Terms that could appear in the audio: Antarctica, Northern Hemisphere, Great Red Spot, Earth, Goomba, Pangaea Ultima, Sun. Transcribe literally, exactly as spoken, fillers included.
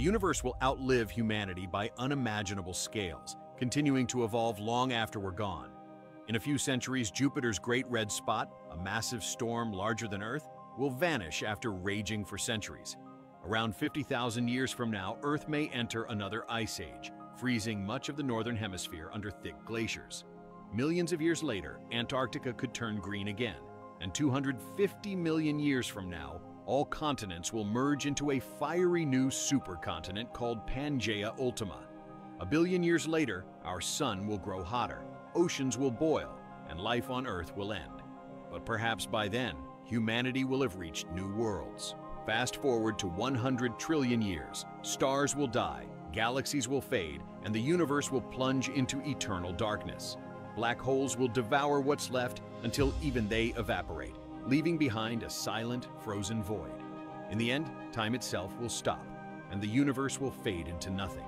The universe will outlive humanity by unimaginable scales, continuing to evolve long after we're gone. In a few centuries, Jupiter's Great Red Spot, a massive storm larger than Earth, will vanish after raging for centuries. Around fifty thousand years from now, Earth may enter another ice age, freezing much of the Northern Hemisphere under thick glaciers. Millions of years later, Antarctica could turn green again, and two hundred fifty million years from now, all continents will merge into a fiery new supercontinent called Pangaea Ultima. A billion years later, our sun will grow hotter, oceans will boil, and life on Earth will end. But perhaps by then, humanity will have reached new worlds. Fast forward to one hundred trillion years, stars will die, galaxies will fade, and the universe will plunge into eternal darkness. Black holes will devour what's left until even they evaporate, leaving behind a silent, frozen void. In the end, time itself will stop, and the universe will fade into nothing.